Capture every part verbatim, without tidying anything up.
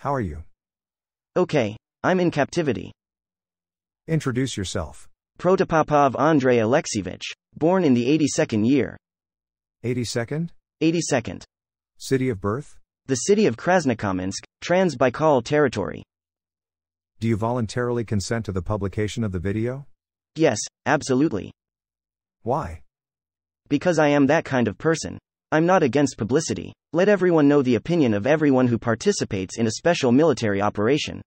How are you? Okay, I'm in captivity. Introduce yourself. Protopopov Andrei Aleksevich, born in the eighty-second year. eighty-second? eighty-second. City of birth? The city of Krasnokamensk, Transbaikal Territory. Do you voluntarily consent to the publication of the video? Yes, absolutely. Why? Because I am that kind of person. I'm not against publicity. Let everyone know the opinion of everyone who participates in a special military operation.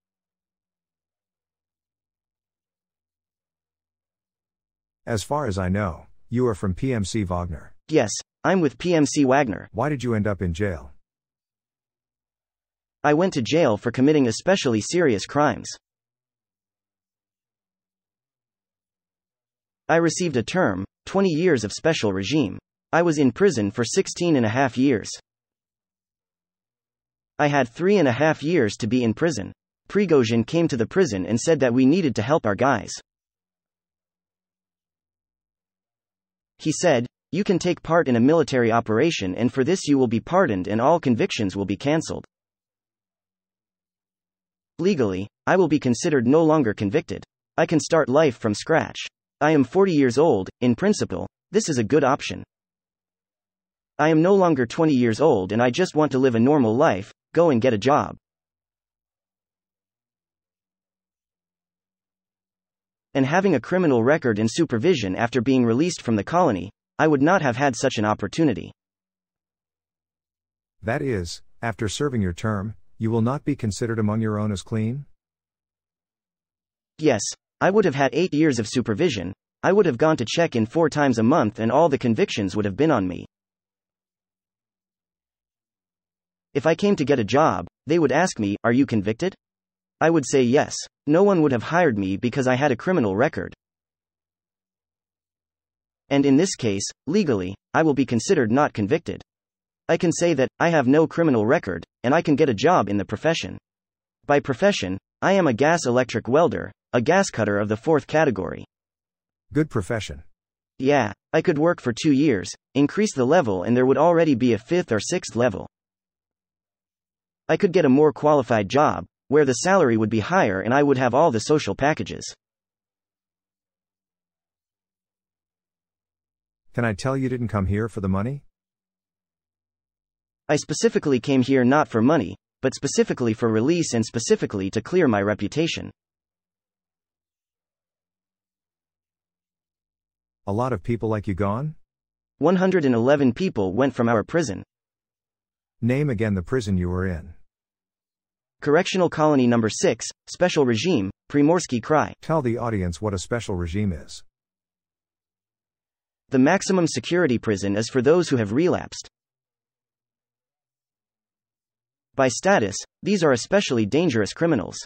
As far as I know, you are from P M C Wagner. Yes, I'm with P M C Wagner. Why did you end up in jail? I went to jail for committing especially serious crimes. I received a term, twenty years of special regime. I was in prison for sixteen and a half years. I had three and a half years to be in prison. Prigozhin came to the prison and said that we needed to help our guys. He said, "You can take part in a military operation and for this you will be pardoned and all convictions will be cancelled. Legally, I will be considered no longer convicted. I can start life from scratch. I am forty years old, in principle, this is a good option. I am no longer twenty years old and I just want to live a normal life, go and get a job." And having a criminal record and supervision after being released from the colony, I would not have had such an opportunity. That is, after serving your term, you will not be considered among your own as clean? Yes, I would have had eight years of supervision, I would have gone to check in four times a month and all the convictions would have been on me. If I came to get a job, they would ask me, "Are you convicted?" I would say yes. No one would have hired me because I had a criminal record. And in this case, legally, I will be considered not convicted. I can say that I have no criminal record, and I can get a job in the profession. By profession, I am a gas electric welder, a gas cutter of the fourth category. Good profession. Yeah, I could work for two years, increase the level, and there would already be a fifth or sixth level. I could get a more qualified job, where the salary would be higher, and I would have all the social packages. Can I tell you didn't come here for the money? I specifically came here not for money, but specifically for release and specifically to clear my reputation. A lot of people like you gone? one hundred eleven people went from our prison. Name again the prison you were in. Correctional Colony Number six, Special Regime, Primorsky Krai. Tell the audience what a special regime is. The maximum security prison is for those who have relapsed. By status, these are especially dangerous criminals.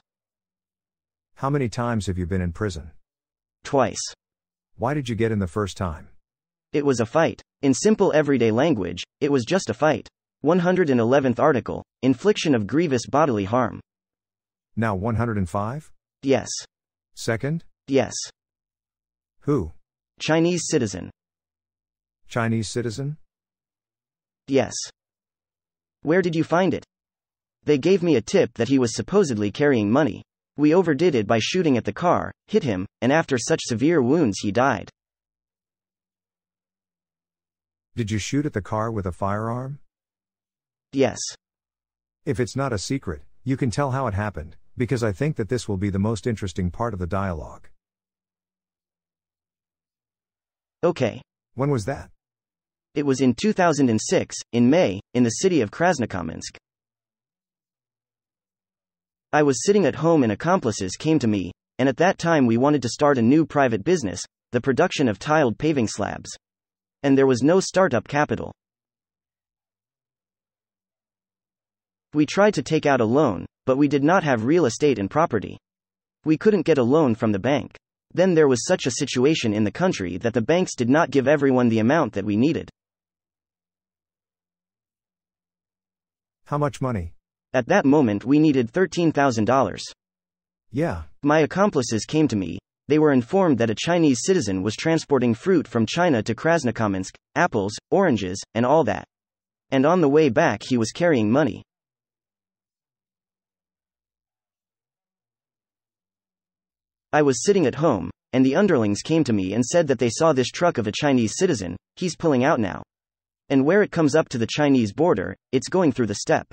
How many times have you been in prison? Twice. Why did you get in the first time? It was a fight. In simple everyday language, it was just a fight. one hundred eleventh article, infliction of grievous bodily harm. Now one hundred five? Yes. Second? Yes. Who? Chinese citizen. Chinese citizen? Yes. Where did you find it? They gave me a tip that he was supposedly carrying money. We overdid it by shooting at the car, hit him, and after such severe wounds he died. Did you shoot at the car with a firearm? Yes. If it's not a secret, you can tell how it happened, because I think that this will be the most interesting part of the dialogue. Okay. When was that? It was in two thousand six, in May, in the city of Krasnokamensk. I was sitting at home and accomplices came to me, and at that time we wanted to start a new private business, the production of tiled paving slabs. And there was no startup capital. We tried to take out a loan, but we did not have real estate and property. We couldn't get a loan from the bank. Then there was such a situation in the country that the banks did not give everyone the amount that we needed. How much money? At that moment we needed thirteen thousand dollars. Yeah. My accomplices came to me. They were informed that a Chinese citizen was transporting fruit from China to Krasnokamensk, apples, oranges, and all that. And on the way back he was carrying money. I was sitting at home, and the underlings came to me and said that they saw this truck of a Chinese citizen, he's pulling out now. And where it comes up to the Chinese border, it's going through the steppe.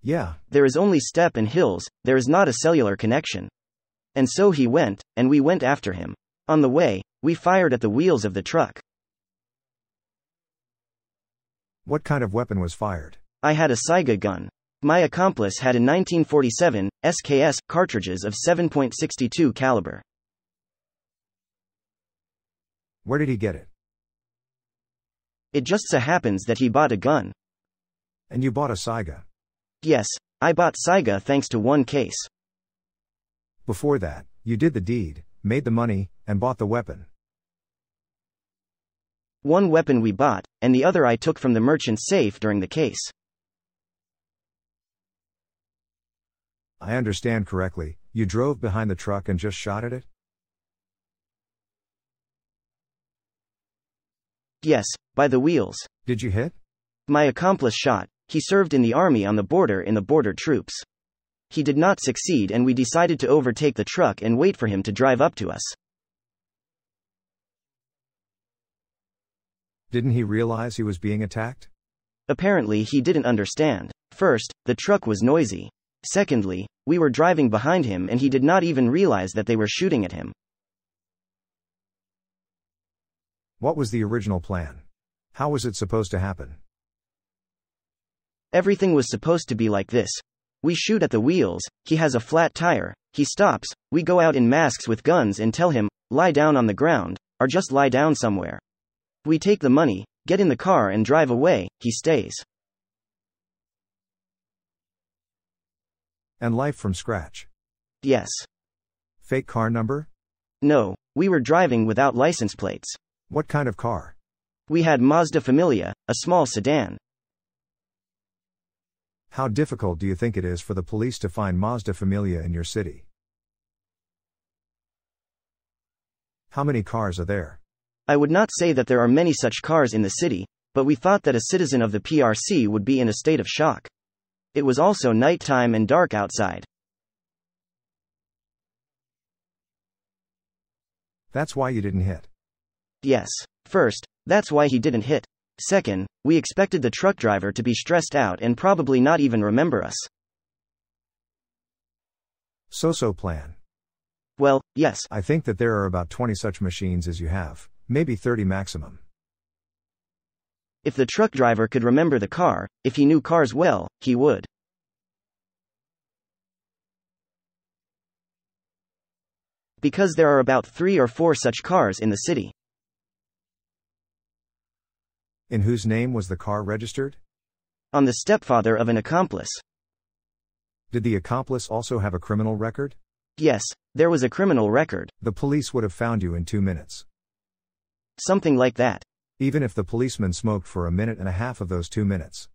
Yeah. There is only steppe and hills, there is not a cellular connection. And so he went, and we went after him. On the way, we fired at the wheels of the truck. What kind of weapon was fired? I had a Saiga gun. My accomplice had a nineteen forty-seven, S K S, cartridges of seven point six two caliber. Where did he get it? It just so happens that he bought a gun. And you bought a Saiga? Yes, I bought Saiga thanks to one case. Before that, you did the deed, made the money, and bought the weapon. One weapon we bought, and the other I took from the merchant's safe during the case. I understand correctly, you drove behind the truck and just shot at it? Yes, by the wheels. Did you hit? My accomplice shot. He served in the army on the border in the border troops. He did not succeed and we decided to overtake the truck and wait for him to drive up to us. Didn't he realize he was being attacked? Apparently he didn't understand. First, the truck was noisy. Secondly, we were driving behind him and he did not even realize that they were shooting at him. What was the original plan? How was it supposed to happen? Everything was supposed to be like this. We shoot at the wheels, he has a flat tire, he stops, we go out in masks with guns and tell him, lie down on the ground, or just lie down somewhere. We take the money, get in the car and drive away, he stays. And life from scratch? Yes. Fake car number? No, we were driving without license plates. What kind of car? We had Mazda Familia, a small sedan. How difficult do you think it is for the police to find Mazda Familia in your city? How many cars are there? I would not say that there are many such cars in the city, but we thought that a citizen of the P R C would be in a state of shock. It was also nighttime and dark outside. That's why you didn't hit. Yes. First, that's why he didn't hit. Second, we expected the truck driver to be stressed out and probably not even remember us. So-so plan. Well, yes. I think that there are about twenty such machines as you have, maybe thirty maximum. If the truck driver could remember the car, if he knew cars well, he would. Because there are about three or four such cars in the city. In whose name was the car registered? On the stepfather of an accomplice. Did the accomplice also have a criminal record? Yes, there was a criminal record. The police would have found you in two minutes. Something like that. Even if the policeman smoked for a minute and a half of those two minutes.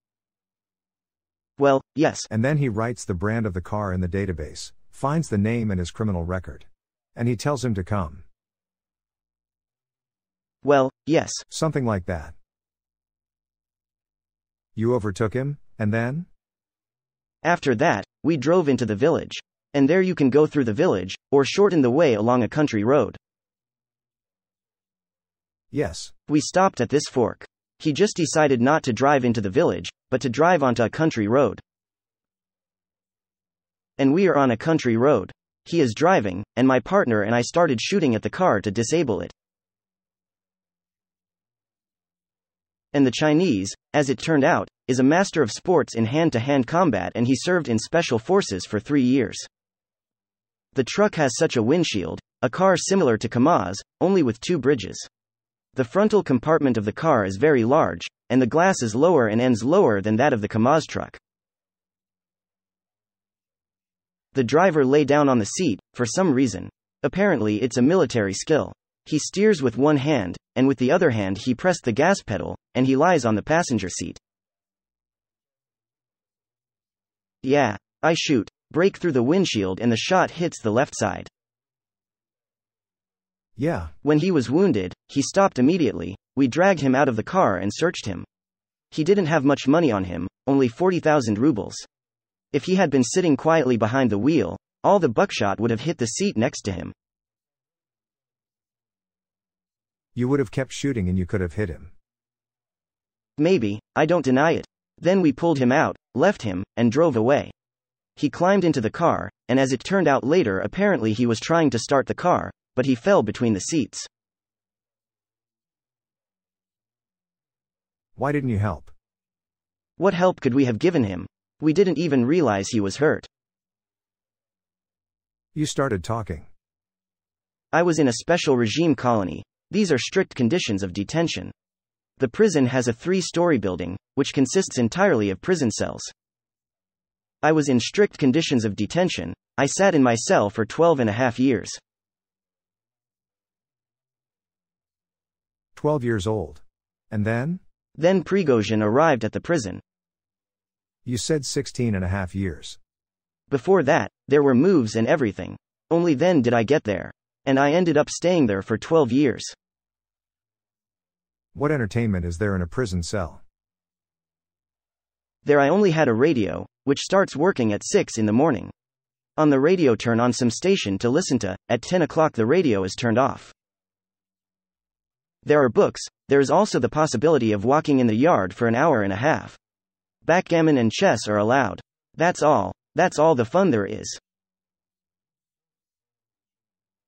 Well, yes. And then he writes the brand of the car in the database, finds the name and his criminal record. And he tells him to come. Well, yes. Something like that. You overtook him, and then? After that, we drove into the village. And there you can go through the village, or shorten the way along a country road. Yes. We stopped at this fork. He just decided not to drive into the village, but to drive onto a country road. And we are on a country road. He is driving, and my partner and I started shooting at the car to disable it. And the Chinese, as it turned out, is a master of sports in hand-to-hand combat and he served in special forces for three years. The truck has such a windshield, a car similar to Kamaz, only with two bridges. The frontal compartment of the car is very large, and the glass is lower and ends lower than that of the Kamaz truck. The driver lay down on the seat, for some reason. Apparently it's a military skill. He steers with one hand, and with the other hand he pressed the gas pedal, and he lies on the passenger seat. Yeah, I shoot, break through the windshield and the shot hits the left side. Yeah. When he was wounded, he stopped immediately, we dragged him out of the car and searched him. He didn't have much money on him, only forty thousand rubles. If he had been sitting quietly behind the wheel, all the buckshot would have hit the seat next to him. You would have kept shooting and you could have hit him. Maybe, I don't deny it. Then we pulled him out, left him, and drove away. He climbed into the car, and as it turned out later, apparently he was trying to start the car, but he fell between the seats. Why didn't you help? What help could we have given him? We didn't even realize he was hurt. You started talking. I was in a special regime colony. These are strict conditions of detention. The prison has a three-story building, which consists entirely of prison cells. I was in strict conditions of detention. I sat in my cell for twelve and a half years. Twelve years old. And then? Then Prigozhin arrived at the prison. You said sixteen and a half years. Before that, there were moves and everything. Only then did I get there. And I ended up staying there for twelve years. What entertainment is there in a prison cell? There I only had a radio, which starts working at six in the morning. On the radio, turn on some station to listen to. At ten o'clock the radio is turned off. There are books. There is also the possibility of walking in the yard for an hour and a half. Backgammon and chess are allowed. That's all. That's all the fun there is.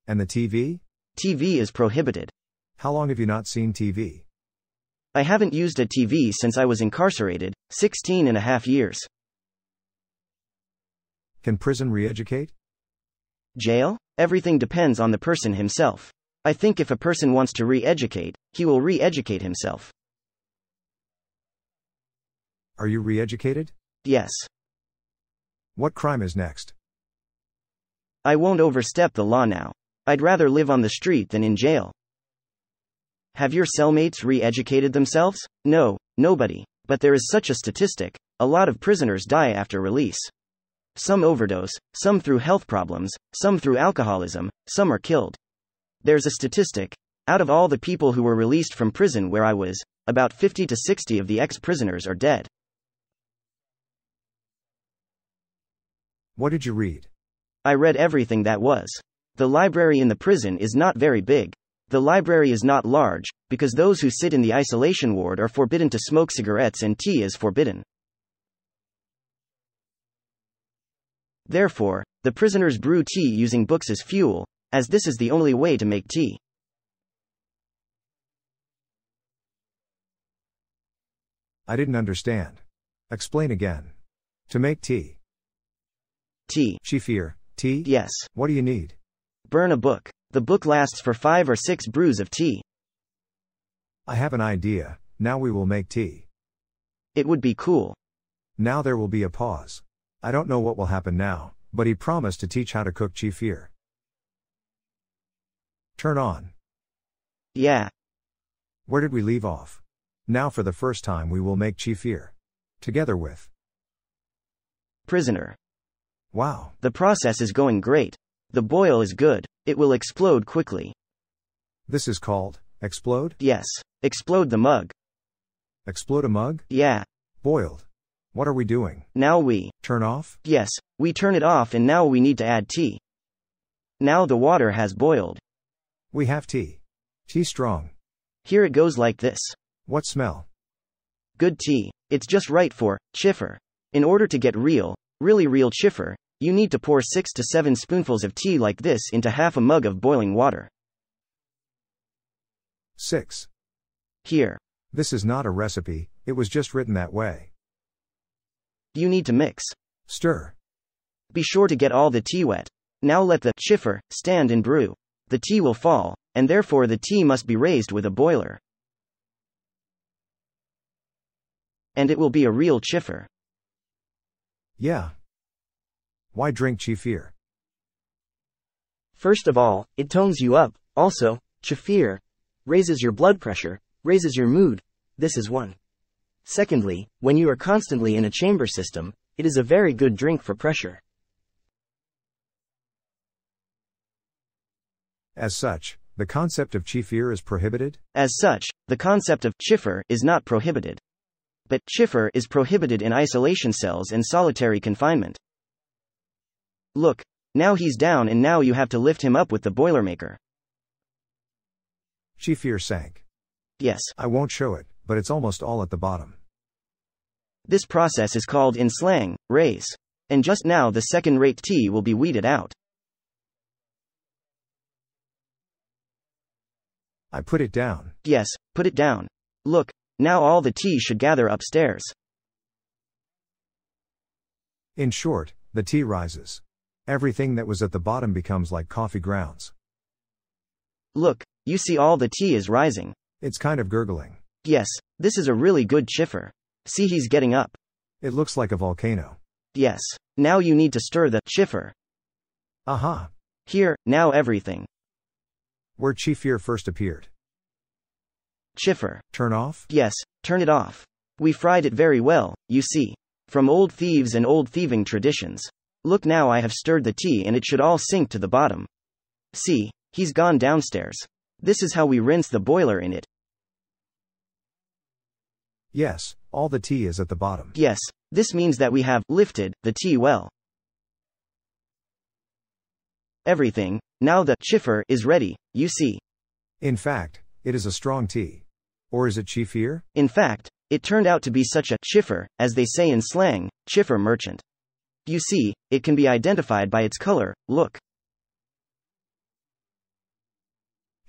And the T V? T V is prohibited. How long have you not seen T V? I haven't used a T V since I was incarcerated, sixteen and a half years. Can prison re-educate? Jail? Everything depends on the person himself. I think if a person wants to re-educate, he will re-educate himself. Are you re-educated? Yes. What crime is next? I won't overstep the law now. I'd rather live on the street than in jail. Have your cellmates re-educated themselves? No, nobody. But there is such a statistic. A lot of prisoners die after release. Some overdose, some through health problems, some through alcoholism, some are killed. There's a statistic. Out of all the people who were released from prison where I was, about fifty to sixty of the ex-prisoners are dead. What did you read? I read everything that was. The library in the prison is not very big. The library is not large, because those who sit in the isolation ward are forbidden to smoke cigarettes and tea is forbidden. Therefore, the prisoners brew tea using books as fuel, as this is the only way to make tea. I didn't understand. Explain again. To make tea. Tea. Chifir. Tea? Yes. What do you need? Burn a book. The book lasts for five or six brews of tea. I have an idea. Now we will make tea. It would be cool. Now there will be a pause. I don't know what will happen now, but he promised to teach how to cook chifir. Turn on. Yeah. Where did we leave off? Now for the first time we will make chifir. Together with. Prisoner. Wow. The process is going great. The boil is good. It will explode quickly. This is called, explode? Yes. Explode the mug. Explode a mug? Yeah. Boiled. What are we doing? Now we. Turn off? Yes. We turn it off and now we need to add tea. Now the water has boiled. We have tea. Tea strong. Here it goes like this. What smell? Good tea. It's just right for, chifir. In order to get real, really real chifir, you need to pour six to seven spoonfuls of tea like this into half a mug of boiling water. six. Here. This is not a recipe, it was just written that way. You need to mix. Stir. Be sure to get all the tea wet. Now let the chifir stand and brew. The tea will fall, and therefore the tea must be raised with a boiler. And it will be a real chifir. Yeah. Why drink chifir? First of all, it tones you up. Also, chifir raises your blood pressure, raises your mood. This is one. Secondly, when you are constantly in a chamber system, it is a very good drink for pressure. As such, the concept of chifir is prohibited? As such, the concept of chifir is not prohibited. but chifir is prohibited in isolation cells and solitary confinement. Look, now he's down and now you have to lift him up with the boilermaker. Chifir sank. Yes. I won't show it, but it's almost all at the bottom. This process is called in slang, raise. And just now the second-rate tea will be weeded out. I put it down. Yes, put it down. Look, now all the tea should gather upstairs. In short, the tea rises. Everything that was at the bottom becomes like coffee grounds. Look, you see all the tea is rising. It's kind of gurgling. Yes, this is a really good chifir. See, he's getting up. It looks like a volcano. Yes. Now you need to stir the chifir. Aha. Uh-huh. Here, now everything. Where chifir first appeared. Chifir. Turn off? Yes, turn it off. We fried it very well, you see. From old thieves and old thieving traditions. Look, now I have stirred the tea and it should all sink to the bottom. See, he's gone downstairs. This is how we rinse the boiler in it. Yes, all the tea is at the bottom. Yes, this means that we have lifted the tea well. Everything, now the chifir is ready, you see. In fact, it is a strong tea. Or is it chifir? In fact, it turned out to be such a chifir, as they say in slang, chifir merchant. You see, it can be identified by its color, look.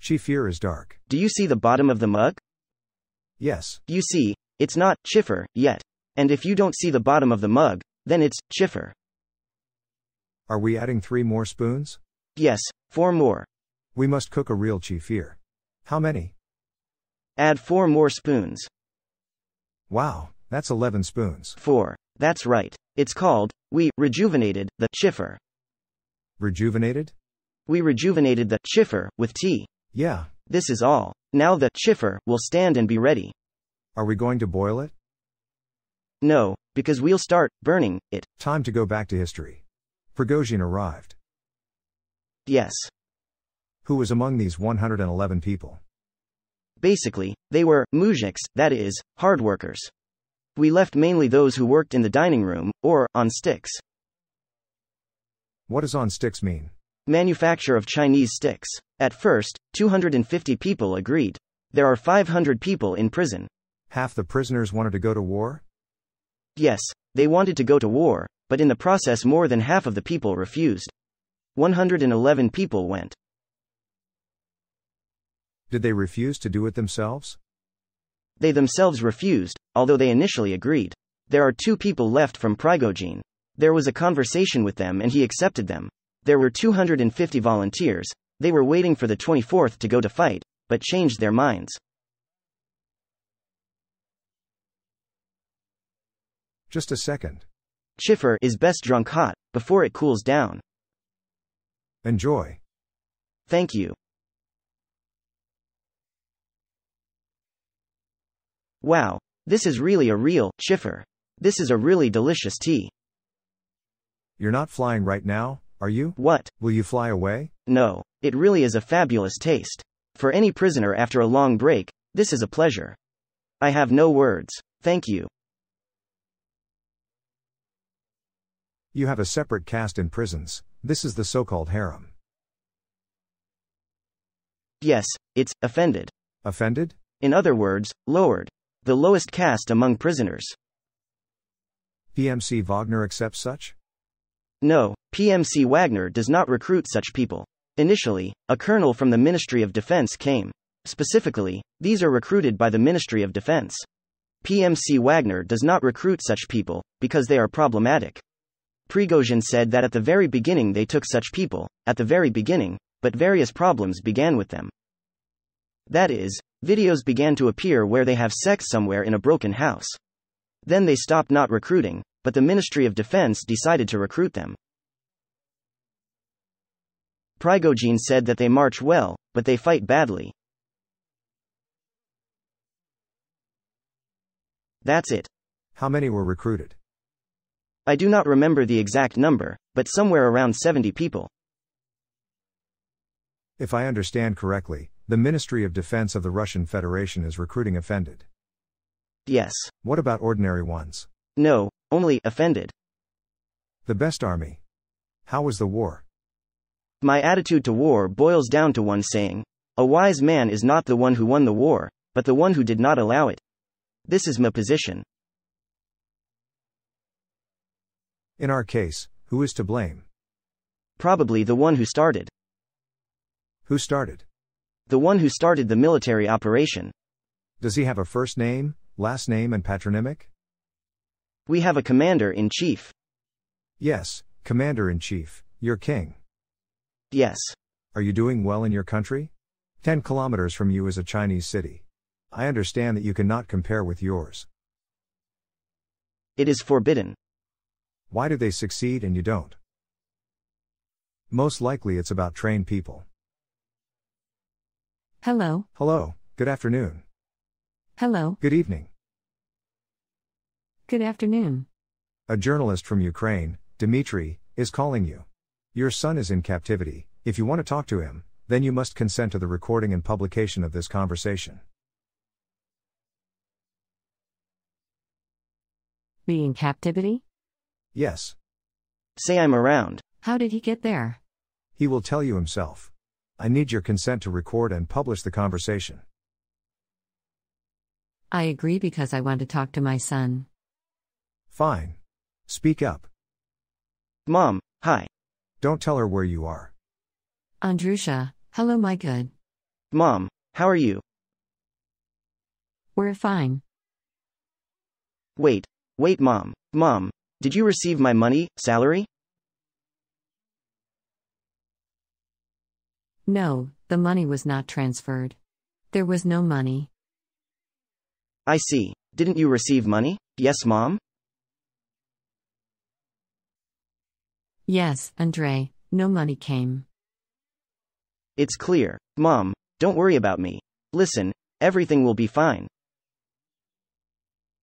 Chifir is dark. Do you see the bottom of the mug? Yes. You see, it's not chifir yet. And if you don't see the bottom of the mug, then it's chifir. Are we adding three more spoons? Yes, four more. We must cook a real chifir. How many? Add four more spoons. Wow, that's eleven spoons. Four. That's right. It's called, we rejuvenated the chifir. Rejuvenated? We rejuvenated the chifir with tea. Yeah. This is all. Now the chifir will stand and be ready. Are we going to boil it? No, because we'll start burning it. Time to go back to history. Prigozhin arrived. Yes. Who was among these one hundred eleven people? Basically, they were muzhiks, that is, hard workers. We left mainly those who worked in the dining room, or on sticks. What does on sticks mean? Manufacture of Chinese sticks. At first, two hundred fifty people agreed. There are five hundred people in prison. Half the prisoners wanted to go to war? Yes, they wanted to go to war, but in the process more than half of the people refused. one hundred eleven people went. Did they refuse to do it themselves? They themselves refused, although they initially agreed. There are two people left from Prigozhin. There was a conversation with them and he accepted them. There were two hundred fifty volunteers, they were waiting for the twenty-fourth to go to fight, but changed their minds. Just a second. Chifir is best drunk hot, before it cools down. Enjoy. Thank you. Wow, this is really a real chifir. This is a really delicious tea. You're not flying right now, are you? What? Will you fly away? No, it really is a fabulous taste. For any prisoner after a long break, this is a pleasure. I have no words. Thank you. You have a separate caste in prisons. This is the so-called harem. Yes, it's offended. Offended? In other words, lowered. The lowest caste among prisoners. P M C Wagner accepts such? No, P M C Wagner does not recruit such people. Initially, a colonel from the Ministry of Defense came. Specifically, these are recruited by the Ministry of Defense. P M C Wagner does not recruit such people, because they are problematic. Prigozhin said that at the very beginning they took such people, at the very beginning, but various problems began with them. That is, videos began to appear where they have sex somewhere in a broken house. Then they stopped not recruiting, but the Ministry of Defense decided to recruit them. Prigozhin said that they march well, but they fight badly. That's it. How many were recruited? I do not remember the exact number, but somewhere around seventy people. If I understand correctly, the Ministry of Defense of the Russian Federation is recruiting offended. Yes. What about ordinary ones? No, only offended. The best army. How was the war? My attitude to war boils down to one saying, a wise man is not the one who won the war, but the one who did not allow it. This is my position. In our case, who is to blame? Probably the one who started. Who started? The one who started the military operation. Does he have a first name, last name and patronymic? We have a commander-in-chief. Yes, commander-in-chief, you're king. Yes. Are you doing well in your country? Ten kilometers from you is a Chinese city. I understand that you cannot compare with yours. It is forbidden. Why do they succeed and you don't? Most likely it's about trained people. Hello. Hello, good afternoon. Hello. Good evening. Good afternoon. A journalist from Ukraine, Dmitry, is calling you. Your son is in captivity. If you want to talk to him, then you must consent to the recording and publication of this conversation. Be in captivity? Yes. Say I'm around. How did he get there? He will tell you himself. I need your consent to record and publish the conversation. I agree because I want to talk to my son. Fine. Speak up. Mom, hi. Don't tell her where you are. Andrusha, hello my good. Mom, how are you? We're fine. Wait. Wait mom, mom, did you receive my money, salary? No, the money was not transferred. There was no money. I see. Didn't you receive money? Yes mom? Yes, Andrei, no money came. It's clear. Mom, don't worry about me. Listen, everything will be fine.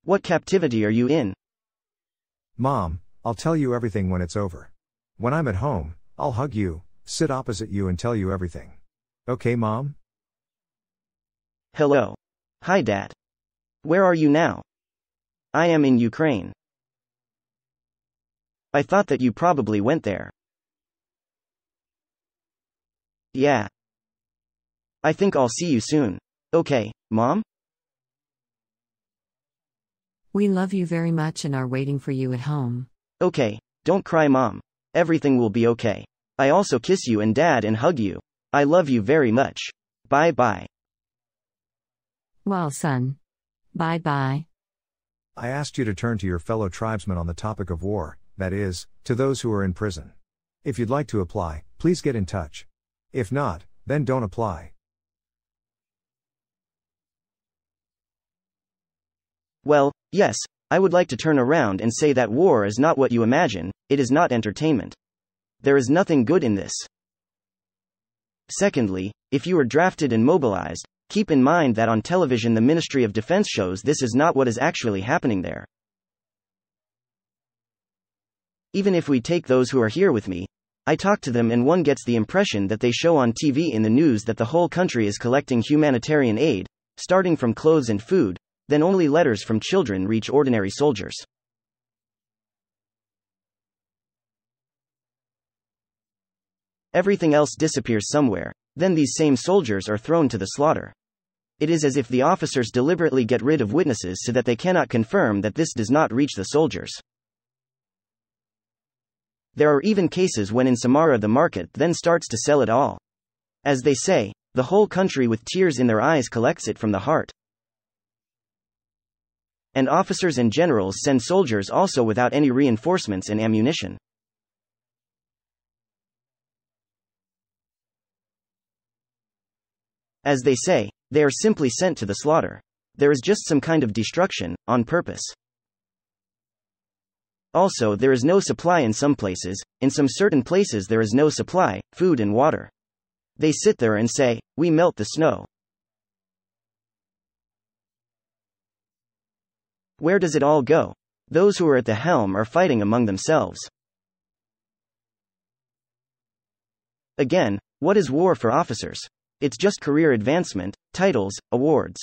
What captivity are you in? Mom, I'll tell you everything when it's over. When I'm at home, I'll hug you, sit opposite you and tell you everything. Okay, Mom? Hello. Hi, Dad. Where are you now? I am in Ukraine. I thought that you probably went there. Yeah. I think I'll see you soon. Okay, Mom? We love you very much and are waiting for you at home. Okay, don't cry mom. Everything will be okay. I also kiss you and dad and hug you. I love you very much. Bye bye. Well son. Bye bye. I asked you to turn to your fellow tribesmen on the topic of war, that is, to those who are in prison. If you'd like to apply, please get in touch. If not, then don't apply. Well, yes, I would like to turn around and say that war is not what you imagine, it is not entertainment. There is nothing good in this. Secondly, if you are drafted and mobilized, keep in mind that on television the Ministry of Defense shows this is not what is actually happening there. Even if we take those who are here with me, I talk to them and one gets the impression that they show on T V in the news that the whole country is collecting humanitarian aid, starting from clothes and food, then only letters from children reach ordinary soldiers. Everything else disappears somewhere, then these same soldiers are thrown to the slaughter. It is as if the officers deliberately get rid of witnesses so that they cannot confirm that this does not reach the soldiers. There are even cases when in Samara the market then starts to sell it all. As they say, the whole country with tears in their eyes collects it from the heart. And officers and generals send soldiers also without any reinforcements and ammunition. As they say, they are simply sent to the slaughter. There is just some kind of destruction, on purpose. Also, there is no supply in some places, in some certain places there is no supply, food and water. They sit there and say, "We melt the snow." Where does it all go? Those who are at the helm are fighting among themselves. Again, what is war for officers? It's just career advancement, titles, awards.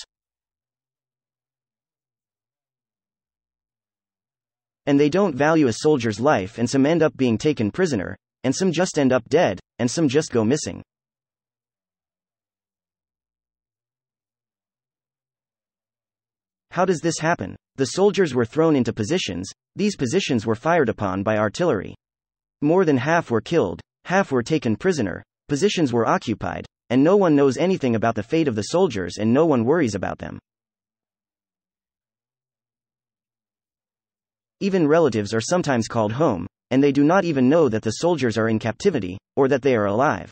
And they don't value a soldier's life, and some end up being taken prisoner, and some just end up dead, and some just go missing. How does this happen? The soldiers were thrown into positions, these positions were fired upon by artillery. More than half were killed, half were taken prisoner, positions were occupied, and no one knows anything about the fate of the soldiers and no one worries about them. Even relatives are sometimes called home, and they do not even know that the soldiers are in captivity, or that they are alive.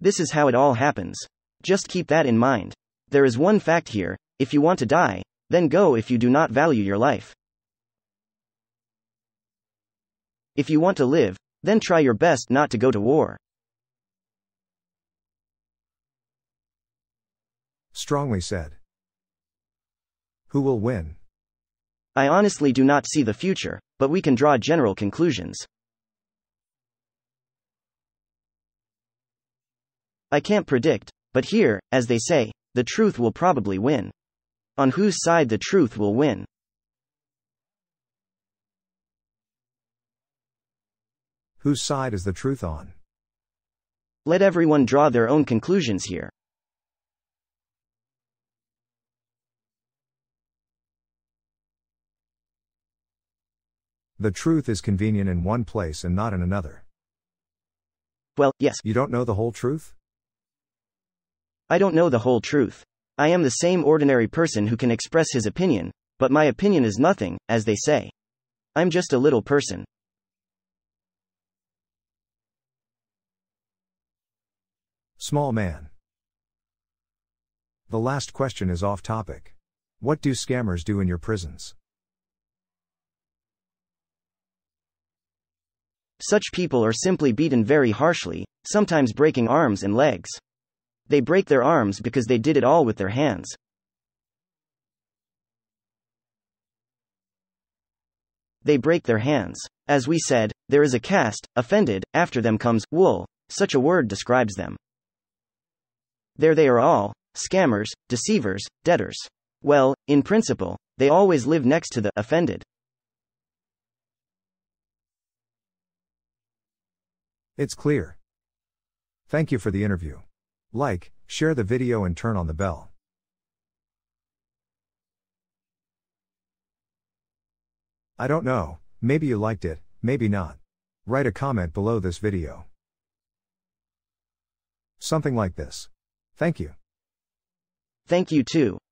This is how it all happens. Just keep that in mind. There is one fact here: if you want to die, then go if you do not value your life. If you want to live, then try your best not to go to war. Strongly said. Who will win? I honestly do not see the future, but we can draw general conclusions. I can't predict. But here, as they say, the truth will probably win. On whose side the truth will win? Whose side is the truth on? Let everyone draw their own conclusions here. The truth is convenient in one place and not in another. Well, yes. You don't know the whole truth? I don't know the whole truth. I am the same ordinary person who can express his opinion, but my opinion is nothing, as they say. I'm just a little person. Small man. The last question is off topic. What do scammers do in your prisons? Such people are simply beaten very harshly, sometimes breaking arms and legs. They break their arms because they did it all with their hands. They break their hands. As we said, there is a caste, offended, after them comes, wool, such a word describes them. There they are all, scammers, deceivers, debtors. Well, in principle, they always live next to the offended. It's clear. Thank you for the interview. Like, share the video and turn on the bell. I don't know, maybe you liked it, maybe not. Write a comment below this video. Something like this. Thank you. Thank you too.